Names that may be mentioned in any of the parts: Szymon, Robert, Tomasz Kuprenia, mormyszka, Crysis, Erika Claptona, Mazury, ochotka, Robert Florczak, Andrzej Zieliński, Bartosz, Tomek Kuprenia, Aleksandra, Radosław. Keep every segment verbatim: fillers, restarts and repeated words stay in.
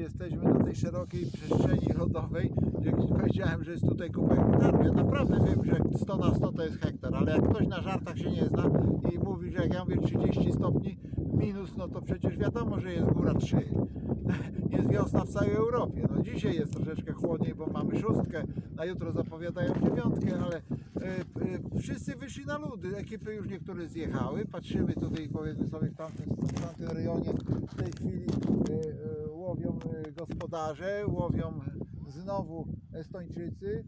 jesteśmy na tej szerokiej przestrzeni lodowej, gdzie powiedziałem, że jest tutaj kupa hektarów. Ja naprawdę wiem, że sto na sto to jest hektar, ale jak ktoś na żartach się nie zna i mówi, że jak ja mówię trzydzieści stopni minus, no to przecież wiadomo, że jest góra trzy. Jest wiosna w całej Europie. No dzisiaj jest troszeczkę chłodniej, bo mamy szóstkę, na jutro zapowiadają dziewiątkę, ale y, y, wszyscy wyszli na ludy. Ekipy już niektóre zjechały. Patrzymy tutaj, powiedzmy sobie, w tamtym, w tamtym rejonie w tej chwili y, y, łowią y, gospodarze, łowią znowu Estończycy,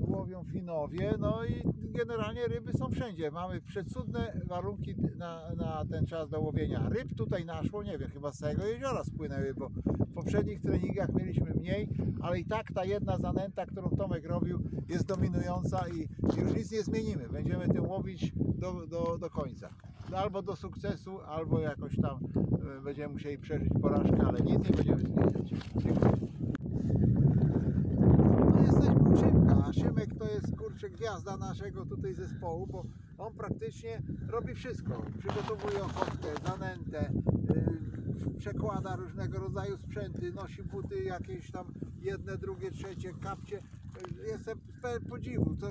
łowią Finowie, no i generalnie ryby są wszędzie. Mamy przecudne warunki na, na ten czas do łowienia. Ryb tutaj naszło, nie wiem, chyba z całego jeziora spłynęły, bo w poprzednich treningach mieliśmy mniej, ale i tak ta jedna zanęta, którą Tomek robił, jest dominująca i już nic nie zmienimy. Będziemy tym łowić do, do, do końca. Albo do sukcesu, albo jakoś tam będziemy musieli przeżyć porażkę, ale nic nie będziemy zmieniać. Dziękuję. A Szymek to jest, kurczę, gwiazda naszego tutaj zespołu, bo on praktycznie robi wszystko. Przygotowuje ochotkę, zanętę, yy, przekłada różnego rodzaju sprzęty, nosi buty jakieś tam jedne, drugie, trzecie, kapcie. Jestem pełen podziwu. To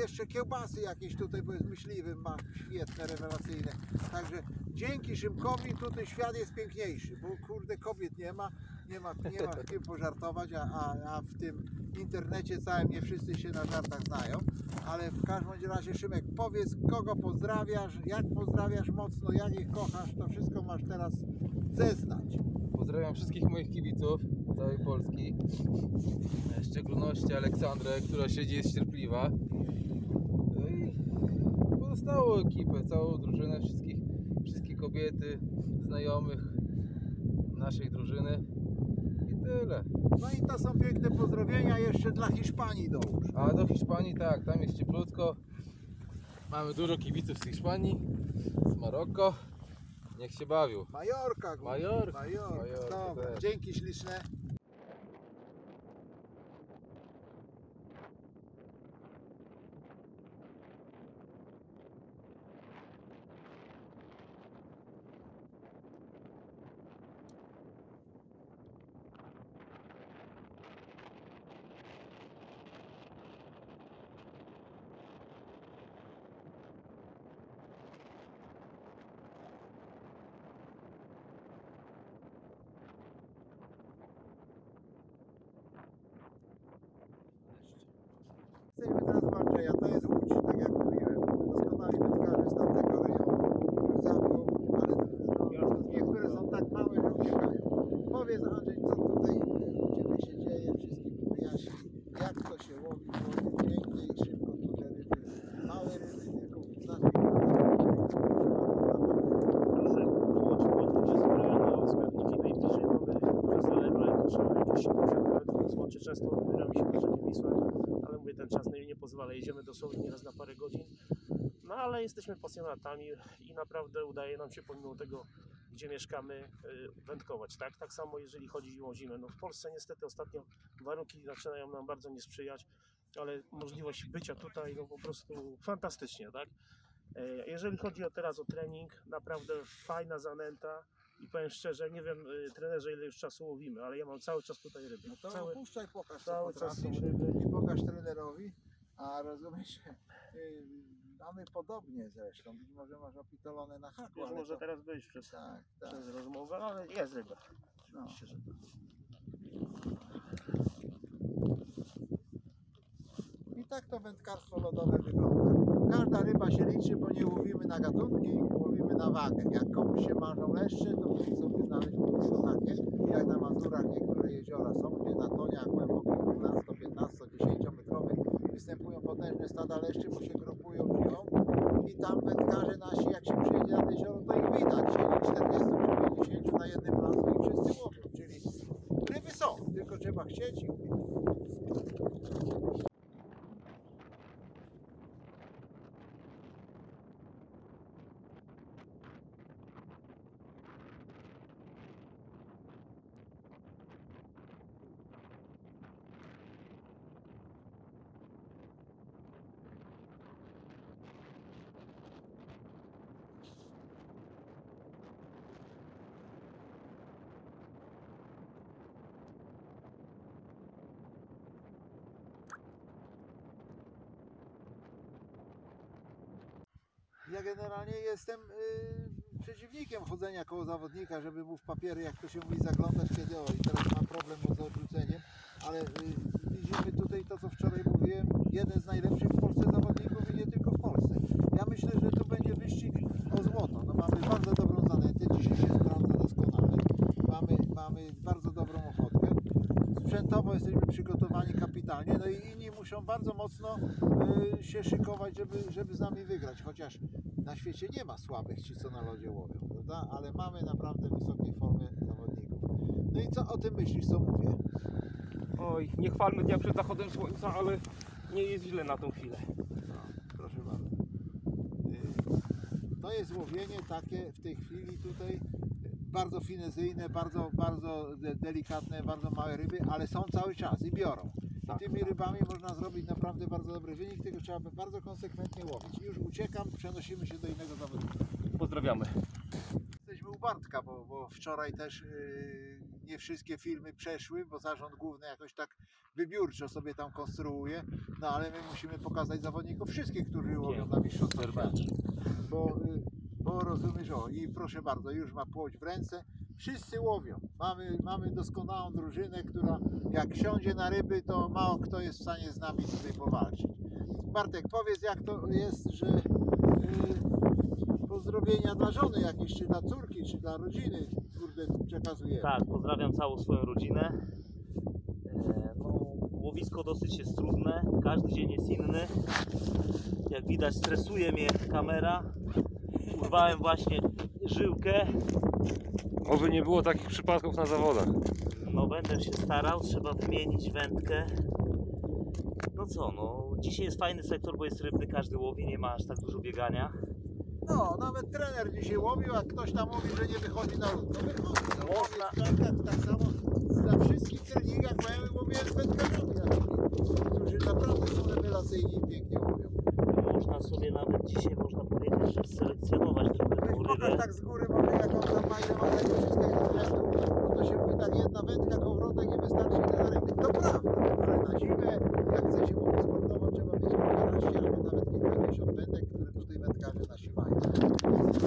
jeszcze kiełbasy jakieś tutaj, bo jest myśliwym, ma świetne, rewelacyjne. Także dzięki Szymkowi tutaj świat jest piękniejszy, bo kurde kobiet nie ma, nie ma, nie ma w tym pożartować, a, a, a w tym internecie całym nie wszyscy się na żartach znają. Ale w każdym razie, Szymek, powiedz, kogo pozdrawiasz, jak pozdrawiasz mocno, jak ich kochasz, to wszystko masz teraz zeznać. Pozdrawiam wszystkich moich kibiców całej Polski, w szczególności Aleksandrę, która siedzi, jest cierpliwa, no i pozostałą ekipę, całą drużynę, wszystkich, wszystkie kobiety, znajomych naszej drużyny i tyle. No i to są piękne pozdrowienia jeszcze dla Hiszpanii dołóż. A do Hiszpanii tak, tam jest cieplutko, mamy dużo kibiców z Hiszpanii, z Maroko. Niech się bawił. Majorka, Majorka. Majorka. Majorka. Dobra, tak. Dzięki śliczne. Jesteśmy teraz w Andrzeja, to jest Łódź, tak jak mówiłem, doskonali wędkarze z tamtego rejonu, zabił, ale no, niektóre są tak małe, że uciekają. Powiedz, Andrzej, co tutaj u Ciebie się dzieje, wszystkim wyjaśnij, jak to się łowi, bo pięknie i szybko tutaj ryby, małe ryby, tylko w naszej proszę, Łódź, bo to jest rejonu z Merniki najbliżej, mamy duże zalewy, ale potrzebujemy jakieś siedemdziesiąt kilometrów z Łodzi, często wybieramy się do rzeki Wisły. Mówię, ten czas nie, nie pozwala, jedziemy dosłownie nieraz na parę godzin, no ale jesteśmy pasjonatami i naprawdę udaje nam się pomimo tego, gdzie mieszkamy, wędkować, tak? Tak samo jeżeli chodzi o zimę, no w Polsce niestety ostatnio warunki zaczynają nam bardzo nie sprzyjać, ale możliwość bycia tutaj, no po prostu fantastycznie, tak? Jeżeli chodzi o teraz o trening, naprawdę fajna zanęta. I powiem szczerze, nie wiem, trenerze, ile już czasu łowimy, ale ja mam cały czas tutaj ryby. No to cały, puszczaj, pokaż, cały co czas ryby. I pokaż trenerowi, a rozumiesz, yy, mamy podobnie zresztą, być może masz opitolone na haku. Już może to... teraz być przez, tak, tak. przez rozmowę, ale jest ryba. No. I tak to wędkarstwo lodowe wygląda. Każda ryba się liczy, bo nie łowimy na gatunki, łowimy na wagę. Jak komuś się marzą leszcze, to musi sobie znaleźć po prostu takie. Jak na Mazurach niektóre jeziora są, gdzie na toniach głębokich dwunastu, piętnastu, dziesięciometrowych występują potężne stada leszczy, bo się grupują siłą. I tam wędkarze nasi, jak się przyjedzie na jezioro, to ich widać. Siedzi czterdziestu czy pięćdziesięciu na jednym placu i wszyscy łowią. Czyli ryby są, tylko trzeba chcieć i umieć. ja generalnie jestem y, przeciwnikiem chodzenia koło zawodnika, żeby mu w papiery, jak to się mówi, zaglądać, kiedy o, i teraz mam problem z odrzuceniem, ale y, widzimy tutaj to, co wczoraj mówiłem, jeden z najlepszych w Polsce zawodników i nie tylko w Polsce. Ja myślę, że to będzie wyścig o złoto. No, mamy bardzo dobrą zanętę, dzisiaj się sprawdza doskonale, mamy, mamy bardzo dobrą ochotkę. Sprzętowo jesteśmy przygotowani kapitalnie, no i inni muszą bardzo mocno y, się szykować, żeby, żeby z nami wygrać, chociaż na świecie nie ma słabych ci, co na lodzie łowią, prawda? Ale mamy naprawdę wysokiej formy zawodników. No i co o tym myślisz, co mówię? Oj, nie chwalmy dnia przed zachodem słońca, ale nie jest źle na tą chwilę. No, proszę bardzo. Y, to jest łowienie takie w tej chwili tutaj, bardzo finezyjne, bardzo, bardzo delikatne, bardzo małe ryby, ale są cały czas i biorą. I tymi rybami można zrobić naprawdę bardzo dobry wynik, tylko trzeba by bardzo konsekwentnie łowić. I już uciekam, przenosimy się do innego zawodnika. Pozdrawiamy. Jesteśmy u Bartka, bo, bo wczoraj też yy, nie wszystkie filmy przeszły, bo zarząd główny jakoś tak wybiórczo sobie tam konstruuje, no ale my musimy pokazać zawodników wszystkich, którzy łowią na mistrzostwa świata. Bo, yy, Bo rozumiesz, o, i proszę bardzo, już ma płoć w ręce, wszyscy łowią, mamy, mamy doskonałą drużynę, która jak siądzie na ryby, to mało kto jest w stanie z nami tutaj powalczyć. Bartek, powiedz, jak to jest, że yy, pozdrowienia dla żony jakieś, czy dla córki, czy dla rodziny, kurde, przekazujemy. Tak, pozdrawiam całą swoją rodzinę. E, no, łowisko dosyć jest trudne, każdy dzień jest inny, jak widać stresuje mnie kamera. Urwałem właśnie żyłkę. Oby nie było takich przypadków na zawodach. No będę się starał, trzeba wymienić wędkę. No co, no dzisiaj jest fajny sektor, bo jest rybny, każdy łowi, nie ma aż tak dużo biegania. No, nawet trener dzisiaj łowił, a ktoś tam mówi, że nie wychodzi na lód. No wychodzi, no można. Tak, tak samo na wszystkich treningach mają łowienie wędkarzów, którzy naprawdę są rewelacyjni i pięknie łowią. Można sobie nawet dzisiaj, można powiedzieć, że selekcjonować trochę tą rybę. Pokaż tak z góry, może jak on tam ma ile ma tego wszystkiego względu, to się mówi tak, jedna wędka, kołowrotek i wystarczy na ryby. To prawda, ale na zimę, jak chce się łowić sportowo, trzeba mieć kilkanaście albo nawet kilkadziesiąt wędek, które tutaj wędkarze nasiwają.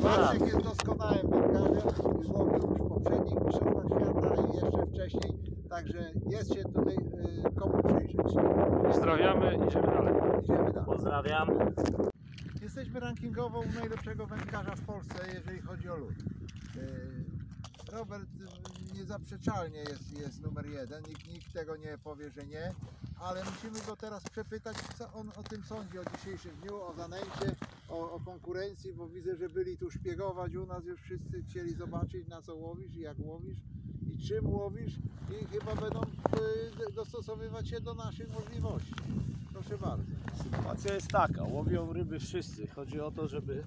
Bartek jest doskonałym wędkarzem, łowił już w poprzednich mistrzostwach świata i jeszcze wcześniej, także jest się tutaj y, komu przyjrzeć. Pozdrawiamy, idziemy dalej. Idziemy dalej. Pozdrawiam. Jesteśmy rankingowo u najlepszego wędkarza w Polsce, jeżeli chodzi o lód. Robert niezaprzeczalnie jest, jest numer jeden, nikt, nikt tego nie powie, że nie, ale musimy go teraz przepytać, co on o tym sądzi, o dzisiejszym dniu, o zanęcie, o, o konkurencji, bo widzę, że byli tu szpiegować u nas, już wszyscy chcieli zobaczyć, na co łowisz i jak łowisz i czym łowisz, i chyba będą dostosowywać się do naszych możliwości. Proszę bardzo. Sytuacja jest taka, łowią ryby wszyscy. Chodzi o to, żeby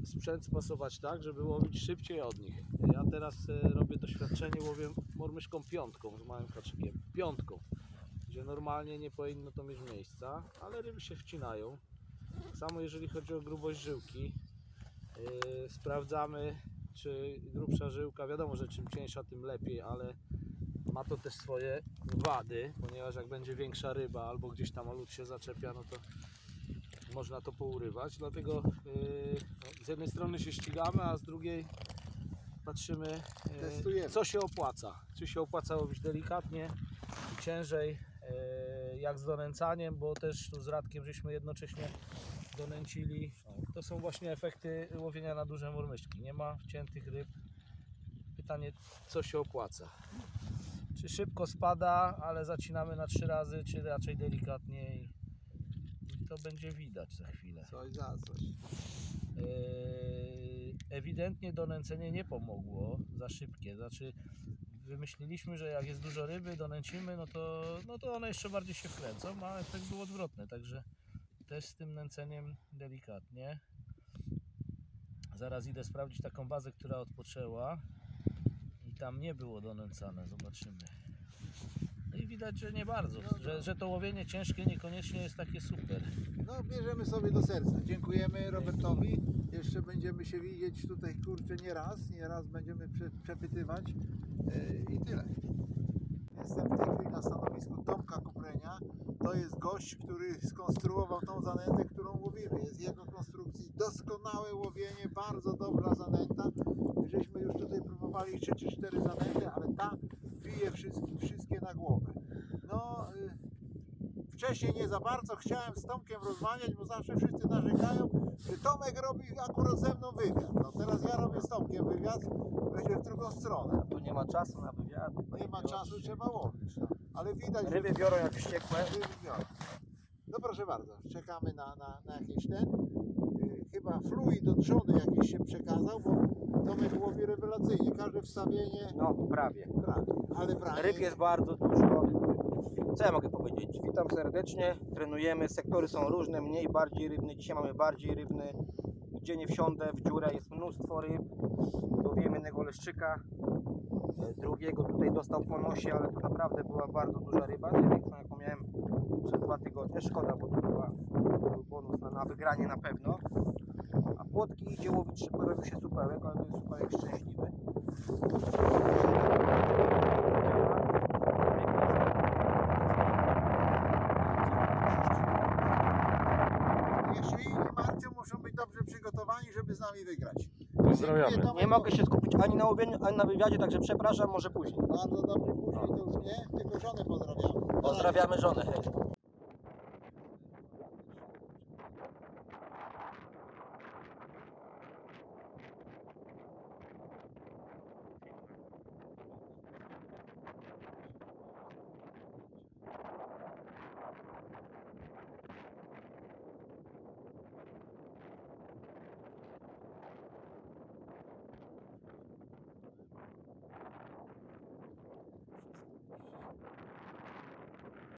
e, sprzęt spasować tak, żeby łowić szybciej od nich. Ja teraz e, robię doświadczenie, łowię mormyszką piątką z małym haczykiem. Piątką, gdzie normalnie nie powinno to mieć miejsca, ale ryby się wcinają. Samo jeżeli chodzi o grubość żyłki, e, sprawdzamy, czy grubsza żyłka, wiadomo, że czym cieńsza, tym lepiej, ale ma to też swoje wady, ponieważ jak będzie większa ryba albo gdzieś tam o lód się zaczepia, no to można to pourywać. Dlatego yy, z jednej strony się ścigamy, a z drugiej patrzymy, yy, co się opłaca. Czy się opłaca łowić delikatnie i ciężej, yy, jak z donęcaniem, bo też tu z Radkiem żeśmy jednocześnie donęcili. To są właśnie efekty łowienia na duże mormyszki. Nie ma wciętych ryb. Pytanie, co się opłaca. Czy szybko spada, ale zacinamy na trzy razy, czy raczej delikatnie, i to będzie widać za chwilę. Coś za coś. Ewidentnie donęcenie nie pomogło, za szybkie. Znaczy wymyśliliśmy, że jak jest dużo ryby, donęcimy, no to, no to one jeszcze bardziej się wkręcą, a efekt był odwrotny, także też z tym nęceniem delikatnie. Zaraz idę sprawdzić taką bazę, która odpoczęła. Tam nie było donęcane, zobaczymy. No i widać, że nie bardzo, no, że, że to łowienie ciężkie niekoniecznie jest takie super. No, bierzemy sobie do serca. Dziękujemy Robertowi. Jeszcze będziemy się widzieć tutaj, kurczę, nie raz, nie raz będziemy prze, przepytywać yy, i tyle. Jestem w tej chwili na stanowisku Tomka Kuprenia. to jest gość, który skonstruował tą zanętę, którą łowimy. Jest jego konstrukcji doskonałe łowienie, bardzo dobra zanęta. Żeśmy już tutaj próbowali trzy czy cztery zanęty, ale ta bije wszystkie, wszystkie na głowę. No, wcześniej nie za bardzo chciałem z Tomkiem rozmawiać, bo zawsze wszyscy narzekają, że Tomek robi akurat ze mną wywiad. No teraz ja robię z Tomkiem wywiad, będzie w drugą stronę. Tu nie ma czasu na wywiad. Nie ma czasu, trzeba łowić. Ale widać, ryby biorą jak wściekłe. No proszę bardzo, czekamy na, na, na jakiś ten. Chyba fluid od żony jakiś się przekazał, bo Tomek łowi rewelacyjnie. Każde wstawienie... No, prawie. Prawie. Ale prawie. Ryb jest bardzo dużo. Co ja mogę powiedzieć? Witam serdecznie. Trenujemy, sektory są różne, mniej, bardziej rybny. Dzisiaj mamy bardziej rybny. Gdzie nie wsiądę, w dziurę jest mnóstwo ryb. Łowiłem jednego leszczyka. Drugiego tutaj dostał po nosie, ale to naprawdę była bardzo duża ryba, największą jaką miałem przez dwa tygodnie, szkoda, bo to, była, to był bonus na, na wygranie na pewno. A płotki idzie łowić szybko, robił się superek, ale to jest superek szczęśliwy. Jeszcze inni Marty muszą być dobrze przygotowani, żeby z nami wygrać. Nie mogę się skupić ani na łowieniu, ani na wywiadzie, także przepraszam, może później. Bardzo dobrze, później to już nie, tylko żonę pozdrawiamy. Pozdrawiamy żonę, hej.